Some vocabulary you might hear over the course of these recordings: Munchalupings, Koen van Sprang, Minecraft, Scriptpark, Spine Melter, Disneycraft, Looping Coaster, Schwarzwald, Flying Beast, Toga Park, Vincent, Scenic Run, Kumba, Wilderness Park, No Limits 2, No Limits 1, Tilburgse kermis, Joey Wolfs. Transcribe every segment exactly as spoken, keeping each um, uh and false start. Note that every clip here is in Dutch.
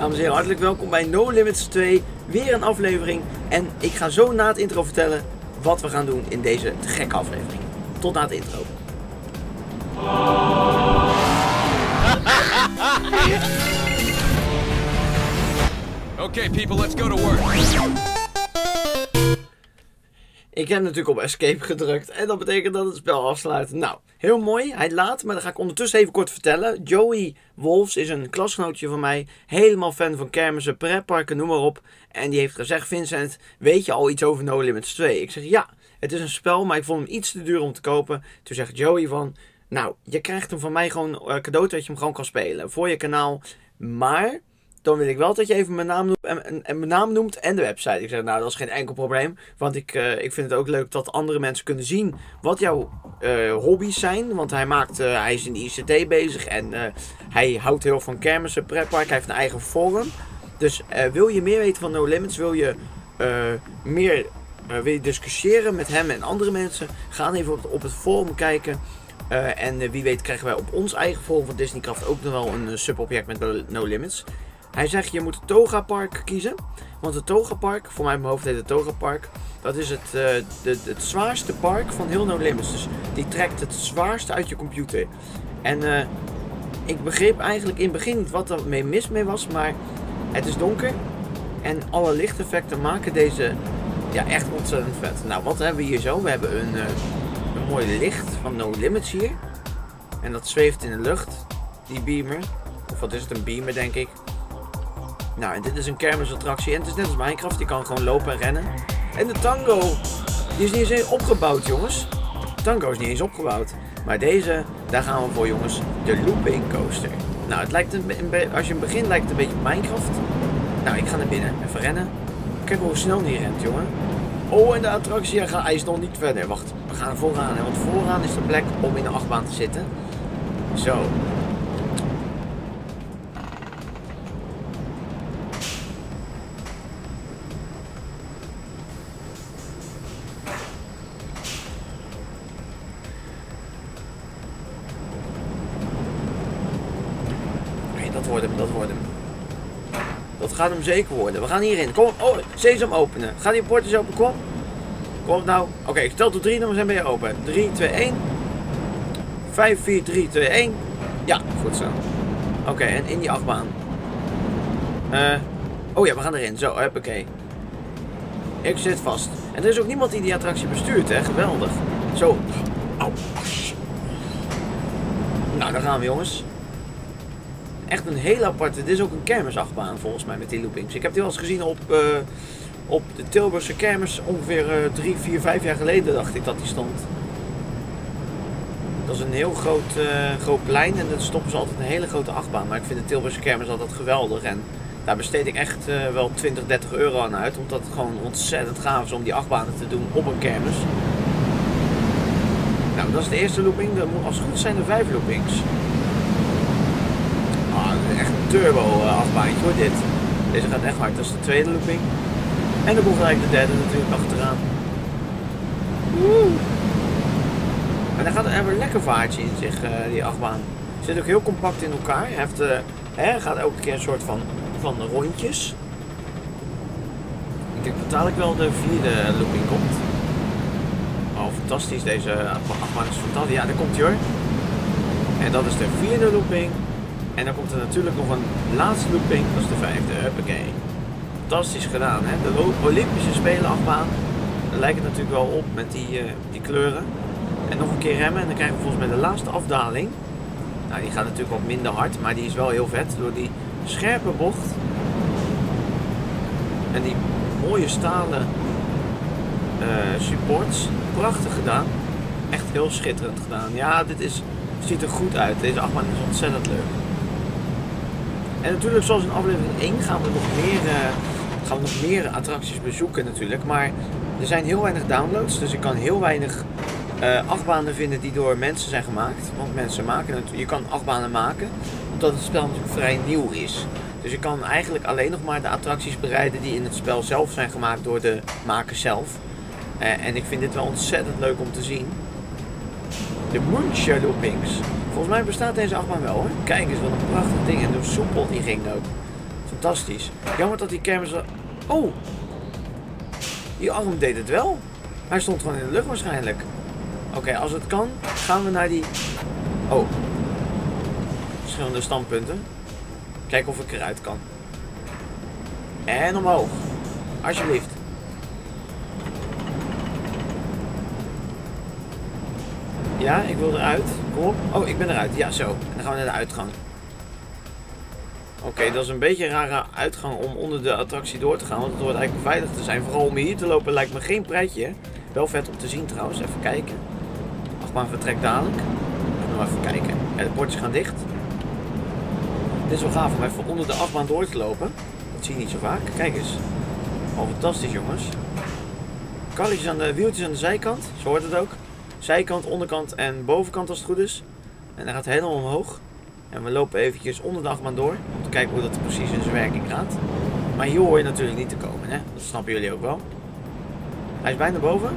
Dames en heren, hartelijk welkom bij No Limits twee, weer een aflevering. En ik ga zo na het intro vertellen wat we gaan doen in deze te gekke aflevering. Tot na het intro. Oké, okay, people, let's go to work. Ik heb natuurlijk op escape gedrukt en dat betekent dat het spel afsluit. Nou, heel mooi. Hij laat, maar dat ga ik ondertussen even kort vertellen. Joey Wolfs is een klasgenootje van mij. Helemaal fan van kermissen, pretparken, noem maar op. En die heeft gezegd, Vincent, weet je al iets over No Limits twee? Ik zeg, ja, het is een spel, maar ik vond hem iets te duur om te kopen. Toen zegt Joey van, nou, je krijgt hem van mij gewoon uh, cadeau dat je hem gewoon kan spelen. Voor je kanaal. Maar... dan wil ik wel dat je even mijn naam noemt en, en, en mijn naam noemt en de website. Ik zeg, nou, dat is geen enkel probleem. Want ik, uh, ik vind het ook leuk dat andere mensen kunnen zien wat jouw uh, hobby's zijn. Want hij, maakt, uh, hij is in de I C T bezig en uh, hij houdt heel van kermissen, pretpark. Hij heeft een eigen forum. Dus uh, wil je meer weten van No Limits, wil je uh, meer uh, wil je discussiëren met hem en andere mensen? Ga even op, op het forum kijken. Uh, en uh, wie weet krijgen wij op ons eigen forum van Disneycraft ook nog wel een uh, subobject met No Limits. Hij zegt, je moet het Toga Park kiezen, want het Toga Park, voor mij in mijn hoofd heet het Toga Park, dat is het, uh, de, het zwaarste park van heel No Limits. Dus die trekt het zwaarste uit je computer. En uh, ik begreep eigenlijk in het begin niet wat er mee mis mee was, maar het is donker en alle lichteffecten maken deze ja, echt ontzettend vet. Nou, wat hebben we hier zo? We hebben een, uh, een mooi licht van No Limits hier. En dat zweeft in de lucht, die beamer. Of wat is het, een beamer denk ik. Nou, en dit is een kermisattractie en het is net als Minecraft, die kan gewoon lopen en rennen. En de Tango, die is niet eens opgebouwd jongens. De Tango is niet eens opgebouwd. Maar deze, daar gaan we voor jongens, de Looping Coaster. Nou, het lijkt een, een, als je hem begint lijkt het een beetje Minecraft. Nou, ik ga naar binnen, even rennen. Kijk hoe snel die rent jongen. Oh, en de attractie, hij is nog niet verder. Wacht, we gaan vooraan, hè? Want vooraan is de plek om in de achtbaan te zitten. Zo. Gaat hem zeker worden. We gaan hierin. Kom op. Oh, sesam openen. Gaat die poortjes open? Kom. Kom op nou. Oké, okay, ik tel tot drie, dan zijn we weer open. drie, twee, één. vijf, vier, drie, twee, één. Ja, goed zo. Oké, okay, en in die achtbaan. Uh, oh ja, we gaan erin. Zo, huppakee. Ik zit vast. En er is ook niemand die die attractie bestuurt, hè. Geweldig. Zo. Au. Nou, daar gaan we, jongens. Echt een hele aparte, dit is ook een kermisachtbaan volgens mij met die loopings. Ik heb die wel eens gezien op, uh, op de Tilburgse kermis ongeveer uh, drie, vier, vijf jaar geleden dacht ik dat die stond. Dat is een heel groot, uh, groot plein en daar stoppen ze altijd een hele grote achtbaan. Maar ik vind de Tilburgse kermis altijd geweldig en daar besteed ik echt uh, wel twintig, dertig euro aan uit. Omdat het gewoon ontzettend gaaf is om die achtbanen te doen op een kermis. Nou, dat is de eerste looping. Dat moet, als het goed zijn er vijf loopings. Echt een turbo afbaantje hoor dit. Deze gaat echt hard, dat is de tweede looping. En dan komt gelijk de derde natuurlijk achteraan. Woe! En dan gaat er een lekker vaartje in zich, uh, die achtbaan. Zit ook heel compact in elkaar. Hij heeft, uh, hè, gaat elke keer een soort van, van rondjes. Ik denk dat dadelijk wel de vierde looping komt. Oh, fantastisch, deze achtbaan is fantastisch. Ja, daar komt hij hoor. En dat is de vierde looping. En dan komt er natuurlijk nog een laatste looping, dat is de vijfde, huppakee. Fantastisch gedaan, hè? De Olympische Spelen achtbaan. Daar lijkt het natuurlijk wel op met die, uh, die kleuren. En nog een keer remmen en dan krijgen we volgens mij de laatste afdaling. Nou, die gaat natuurlijk wat minder hard, maar die is wel heel vet door die scherpe bocht. En die mooie stalen uh, supports. Prachtig gedaan. Echt heel schitterend gedaan. Ja, dit is, ziet er goed uit. Deze achtbaan is ontzettend leuk. En natuurlijk, zoals in aflevering één gaan we nog meer, uh, gaan we nog meer attracties bezoeken natuurlijk. Maar er zijn heel weinig downloads, dus ik kan heel weinig uh, achtbanen vinden die door mensen zijn gemaakt. Want mensen maken het, je kan achtbanen maken, omdat het spel natuurlijk vrij nieuw is. Dus je kan eigenlijk alleen nog maar de attracties bereiden die in het spel zelf zijn gemaakt door de maker zelf. Uh, en ik vind dit wel ontzettend leuk om te zien. De Munchalupings. Volgens mij bestaat deze achtbaan wel hoor. Kijk eens wat een prachtig ding en hoe soepel die ging ook. fantastisch. Jammer dat die kermis... Oh! Die arm deed het wel. Hij stond gewoon in de lucht waarschijnlijk. Oké, okay, als het kan, gaan we naar die... Oh. Verschillende standpunten. Kijken of ik eruit kan. En omhoog. Alsjeblieft. Ja, ik wil eruit. Kom op. Oh, ik ben eruit. Ja, zo. En dan gaan we naar de uitgang. Oké, okay, dat is een beetje een rare uitgang om onder de attractie door te gaan. Want het hoort eigenlijk veilig te zijn. Vooral om hier te lopen lijkt me geen pretje. Wel vet om te zien trouwens. Even kijken. Achtbaan vertrekt dadelijk. Nog even kijken. Ja, de poortjes gaan dicht. Het is wel gaaf om even onder de achtbaan door te lopen. Dat zie je niet zo vaak. Kijk eens. Oh, fantastisch jongens. Karretjes aan de wieltjes aan de zijkant. Zo hoort het ook. Zijkant, onderkant en bovenkant als het goed is. En dan gaat het helemaal omhoog. En we lopen eventjes onder de achtbaan door. Om te kijken hoe dat precies in zijn werking gaat. Maar hier hoor je natuurlijk niet te komen. Hè? Dat snappen jullie ook wel. Hij is bijna boven.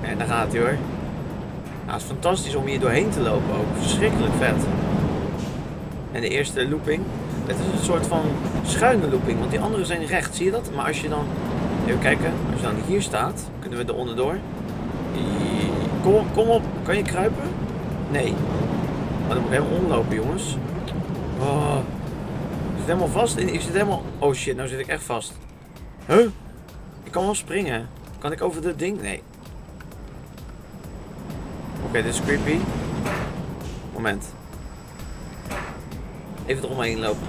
En daar gaat hij hoor. Nou, het is fantastisch om hier doorheen te lopen ook. Verschrikkelijk vet. En de eerste looping. Het is een soort van schuine looping. Want die andere zijn recht. Zie je dat? Maar als je dan... Even kijken. Als je dan hier staat. Kunnen we er onderdoor. Kom op. Kom op. Kan je kruipen? Nee. Oh, dan moet ik helemaal omlopen jongens. Oh. Ik zit helemaal vast. Ik zit helemaal... Oh shit. Nou zit ik echt vast. Huh? Ik kan wel springen. Kan ik over dit ding? Nee. Oké, okay, dit is creepy. Moment. Even eromheen lopen.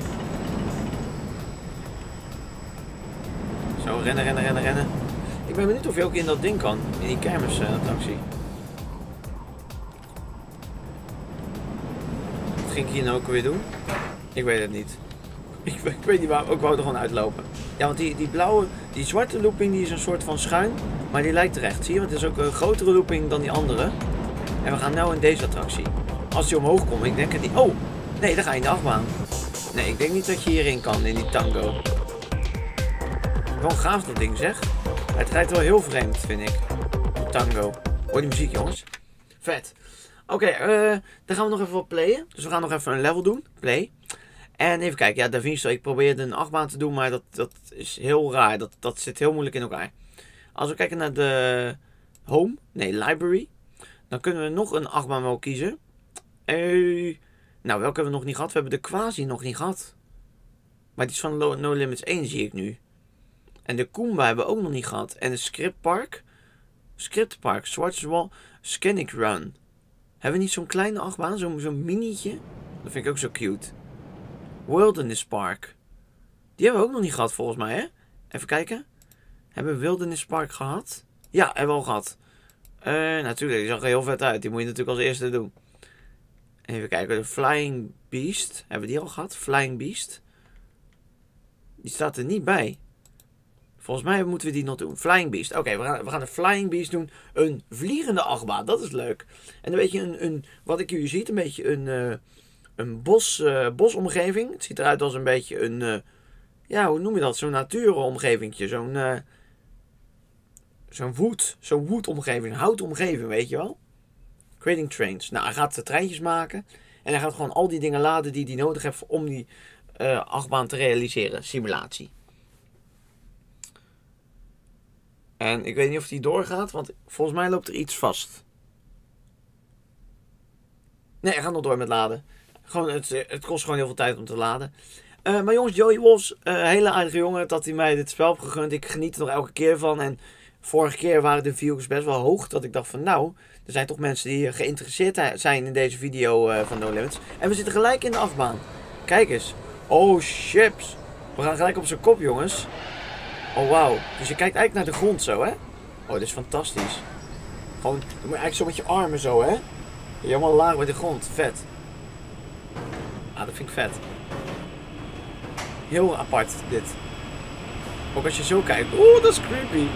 Zo, rennen, rennen, rennen, rennen. Ik ben benieuwd of je ook in dat ding kan. In die kermisattractie. Wat ging ik hier nou ook weer doen? Ik weet het niet. Ik, ik weet niet waarom. Ik wou er gewoon uitlopen. Ja, want die, die blauwe, die zwarte looping die is een soort van schuin. Maar die lijkt terecht. Zie je? Want het is ook een grotere looping dan die andere. En we gaan nou in deze attractie. Als die omhoog komt, ik denk het niet. Oh! Nee, dan ga je in de achtbaan. Nee, ik denk niet dat je hierin kan, in die tango. Wel gaaf dat ding zeg. Het rijdt wel heel vreemd, vind ik. De tango. Hoor die muziek, jongens. Vet. Oké, okay, uh, dan gaan we nog even wat playen. Dus we gaan nog even een level doen. Play. En even kijken. Ja, Da Vinci, ik probeerde een achtbaan te doen, maar dat, dat is heel raar. Dat, dat zit heel moeilijk in elkaar. Als we kijken naar de home, nee, library. Dan kunnen we nog een achtbaan wel kiezen. Uh, nou, welke hebben we nog niet gehad? We hebben de Quasi nog niet gehad. Maar die is van No Limits één, zie ik nu. En de Kumba hebben we ook nog niet gehad. En de Scriptpark. Scriptpark, Schwarzwald, Scenic Run. Hebben we niet zo'n kleine achtbaan? Zo'n zo'n minietje? Dat vind ik ook zo cute. Wilderness Park. Die hebben we ook nog niet gehad volgens mij, hè? Even kijken. Hebben we Wilderness Park gehad? Ja, hebben we al gehad. Uh, natuurlijk, die zag er heel vet uit. Die moet je natuurlijk als eerste doen. Even kijken. De Flying Beast. Hebben we die al gehad? Flying Beast. Die staat er niet bij. Volgens mij moeten we die nog doen. Flying Beast. Oké, okay, we, gaan, we gaan de Flying Beast doen. Een vliegende achtbaan. Dat is leuk. En een beetje een, een wat ik hier zie, een beetje een, uh, een bos, uh, bosomgeving. Het ziet eruit als een beetje een, uh, ja, hoe noem je dat? Zo'n natuuromgevingje. Zo'n uh, zo'n woed, zo'n woedomgeving. Houtomgeving, weet je wel. Creating trains. Nou, hij gaat de treintjes maken. En hij gaat gewoon al die dingen laden die hij nodig heeft om die uh, achtbaan te realiseren. Simulatie. En ik weet niet of die doorgaat, want volgens mij loopt er iets vast. Nee, hij gaat nog door met laden. Gewoon, het, het kost gewoon heel veel tijd om te laden. Uh, maar jongens, Joey Wolfs, uh, hele aardige jongen dat hij mij dit spel heeft gegund. Ik geniet er nog elke keer van. En vorige keer waren de views best wel hoog. Dat ik dacht van nou, er zijn toch mensen die geïnteresseerd zijn in deze video uh, van No Limits. En we zitten gelijk in de achtbaan. Kijk eens. Oh, chips. We gaan gelijk op zijn kop, jongens. Oh wauw, dus je kijkt eigenlijk naar de grond zo hè. Oh, dit is fantastisch. Gewoon, dan moet je eigenlijk zo met je armen zo hè. Je helemaal laag bij de grond, vet. Ah, dat vind ik vet. Heel apart dit. Ook als je zo kijkt, oeh dat is creepy.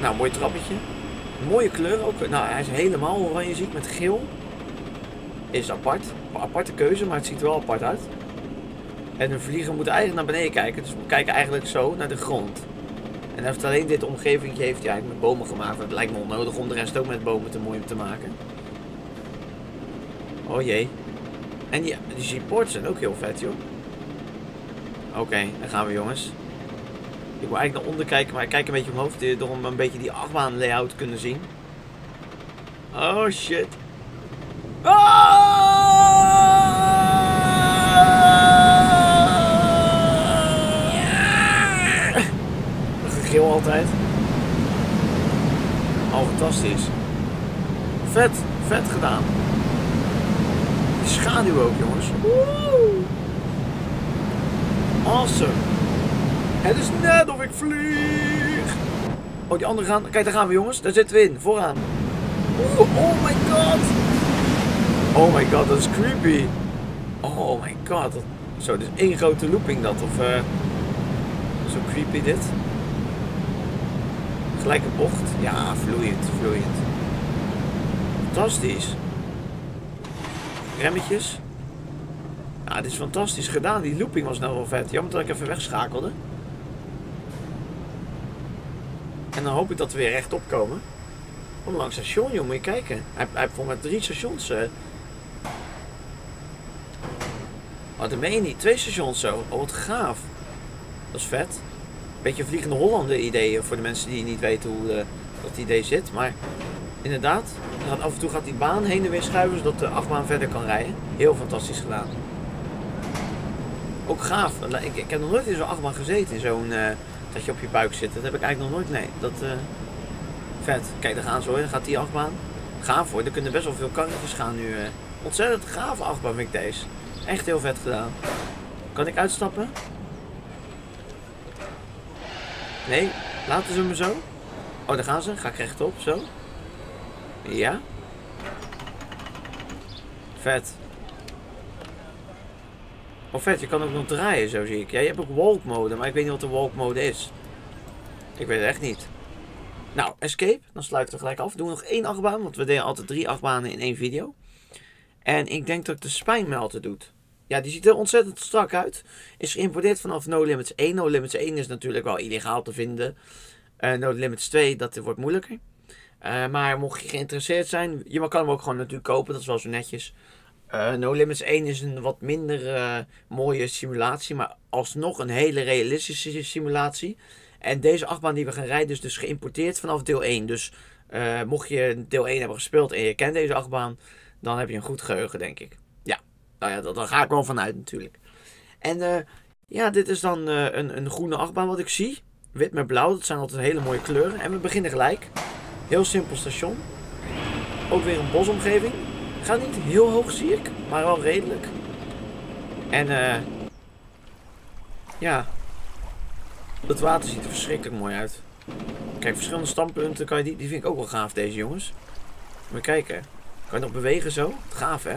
Nou, mooi trappetje. Mooie kleur ook. Nou, hij is helemaal oranje ziet met geel. Is apart, een aparte keuze, maar het ziet er wel apart uit. En een vlieger moet eigenlijk naar beneden kijken. Dus we kijken eigenlijk zo naar de grond. En heeft alleen dit omgeving heeft hij eigenlijk met bomen gemaakt. Het lijkt me onnodig om de rest ook met bomen te mooi te maken. Oh jee. En die, die supports zijn ook heel vet, joh. Oké, okay, daar gaan we, jongens. Ik wil eigenlijk naar onder kijken, maar ik kijk een beetje omhoog. Door om een beetje die achtbaan layout te kunnen zien. Oh shit. Oh! Geel altijd. Al fantastisch. Vet, vet gedaan. Die schaduw ook, jongens. Woe! Awesome. Het is net of ik vlieg. Oh, die anderen gaan. Kijk, daar gaan we, jongens. Daar zitten we in. Vooraan. Oeh, oh my god. Oh my god, dat is creepy. Oh my god. Dat... Zo, dit is één grote looping dat. Of, uh... zo creepy dit. Gelijke bocht. Ja, vloeiend, vloeiend. Fantastisch. Remmetjes. Ja, dit is fantastisch gedaan. Die looping was nou wel vet. Jammer dat ik even wegschakelde. En dan hoop ik dat we weer rechtop komen. Oh, langs het station, joh. Moet je kijken. Hij, hij heeft volgens mij drie stations. Uh... Oh, dat meen je niet. Twee stations zo. Oh, wat gaaf. Dat is vet. Beetje Vliegende Hollander ideeën voor de mensen die niet weten hoe uh, dat idee zit. Maar inderdaad, dan af en toe gaat die baan heen en weer schuiven zodat de achtbaan verder kan rijden. Heel fantastisch gedaan. Ook gaaf. Ik, ik heb nog nooit in zo'n achtbaan gezeten. In zo'n, uh, dat je op je buik zit. Dat heb ik eigenlijk nog nooit. Nee, dat... Uh, vet. Kijk, daar gaan ze hoor. Dan gaat die achtbaan. Gaaf hoor. Er kunnen best wel veel karretjes gaan nu. Uh, ontzettend gaaf achtbaan vind ik deze. Echt heel vet gedaan. Kan ik uitstappen? Nee, laten ze me zo. Oh, daar gaan ze. Ga ik rechtop, zo. Ja. Vet. Oh, vet. Je kan ook nog draaien, zo zie ik. Ja, je hebt ook walk mode, maar ik weet niet wat de walk mode is. Ik weet het echt niet. Nou, escape. Dan sluiten we gelijk af. Doen we nog één achtbaan, want we deden altijd drie achtbanen in één video. En ik denk dat ik de Spine Melter doet. Ja, die ziet er ontzettend strak uit. Is geïmporteerd vanaf No Limits één. No Limits één is natuurlijk wel illegaal te vinden. Uh, No Limits twee, dat wordt moeilijker. Uh, maar mocht je geïnteresseerd zijn, je kan hem ook gewoon natuurlijk kopen. Dat is wel zo netjes. Uh, No Limits één is een wat minder uh, mooie simulatie. Maar alsnog een hele realistische simulatie. En deze achtbaan die we gaan rijden is dus geïmporteerd vanaf deel één. Dus uh, mocht je deel één hebben gespeeld en je kent deze achtbaan, dan heb je een goed geheugen, denk ik. Nou ja, daar ga ik wel vanuit natuurlijk. En uh, ja, dit is dan uh, een, een groene achtbaan wat ik zie. Wit met blauw, dat zijn altijd hele mooie kleuren. En we beginnen gelijk. Heel simpel station. Ook weer een bosomgeving. Gaat niet heel hoog zie ik, maar wel redelijk. En uh, ja, het water ziet er verschrikkelijk mooi uit. Kijk, verschillende standpunten, kan je die, die vind ik ook wel gaaf deze jongens. Maar kijken, kan je nog bewegen zo? Gaaf hè?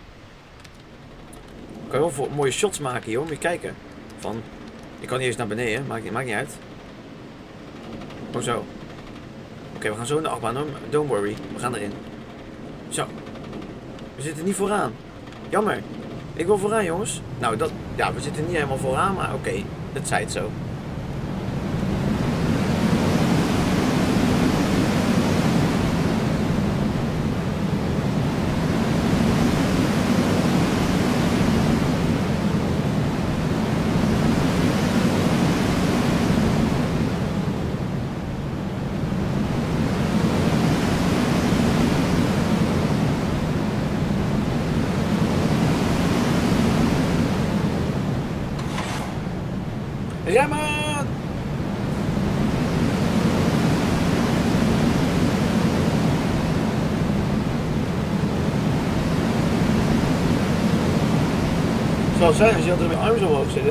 Ik kan wel voor mooie shots maken, joh. Moet je kijken. Van, ik kan niet eens naar beneden, maakt niet, maakt niet uit. Oh, zo. Oké, okay, we gaan zo in de achtbaan. Don't worry, we gaan erin. Zo. We zitten niet vooraan. Jammer. Ik wil vooraan, jongens. Nou, dat, ja, we zitten niet helemaal vooraan, maar oké. Okay, het zij het zo. Remmen! Het zou zijn als je altijd met armen zo omhoog zit, hè?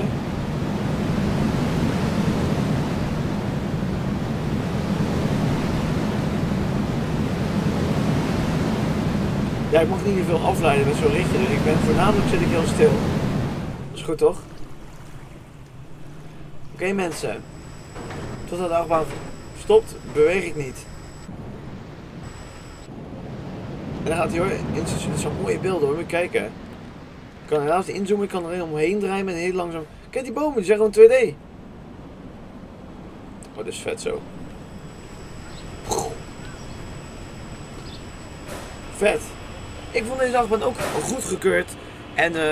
Ja, ik mag niet te veel afleiden met zo'n ritje. Dus ik ben voornamelijk zit ik heel stil. goed, toch? Oké, okay, mensen. Totdat de achtbaan stopt, beweeg ik niet. En dan gaat hij, hoor. Het zijn mooie beelden, hoor. Moet je kijken. Ik kan helaas inzoomen, ik kan er helemaal omheen draaien en heel langzaam... Kijk die bomen, die zijn gewoon twee D. Oh, dat is vet zo. Vet. Ik vond deze achtbaan ook goed gekeurd. En uh,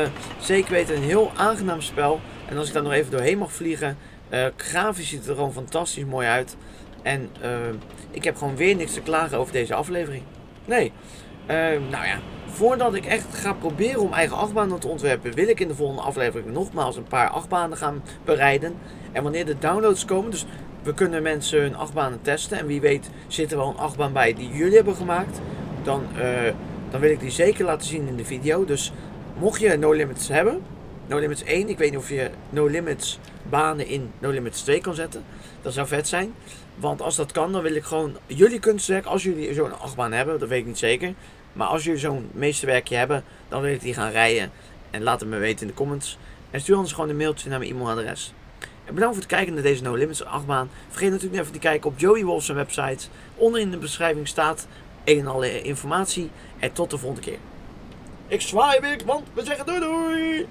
zeker weten een heel aangenaam spel. En als ik daar nog even doorheen mag vliegen. Uh, grafisch ziet het er gewoon fantastisch mooi uit. En uh, ik heb gewoon weer niks te klagen over deze aflevering. Nee. Uh, nou ja. Voordat ik echt ga proberen om eigen achtbanen te ontwerpen. Wil ik in de volgende aflevering nogmaals een paar achtbanen gaan bereiden. En wanneer de downloads komen. Dus we kunnen mensen hun achtbanen testen. En wie weet zit er wel een achtbaan bij die jullie hebben gemaakt. Dan, uh, dan wil ik die zeker laten zien in de video. Dus mocht je No Limits hebben, No Limits één, ik weet niet of je No Limits banen in No Limits twee kan zetten. Dat zou vet zijn. Want als dat kan, dan wil ik gewoon jullie kunstwerk, als jullie zo'n achtbaan hebben, dat weet ik niet zeker. Maar als jullie zo'n meesterwerkje hebben, dan wil ik die gaan rijden. En laat het me weten in de comments. En stuur ons gewoon een mailtje naar mijn e-mailadres. En bedankt voor het kijken naar deze No Limits achtbaan. Vergeet natuurlijk niet even te kijken op Joey Wolfs website. Onder in de beschrijving staat een en alle informatie. En tot de volgende keer. Ik zwaai weer, want we zeggen doei doei! Ik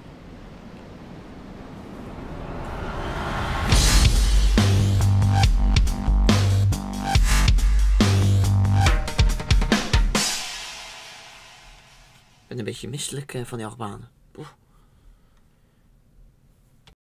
ben een beetje misselijk van die achtbanen.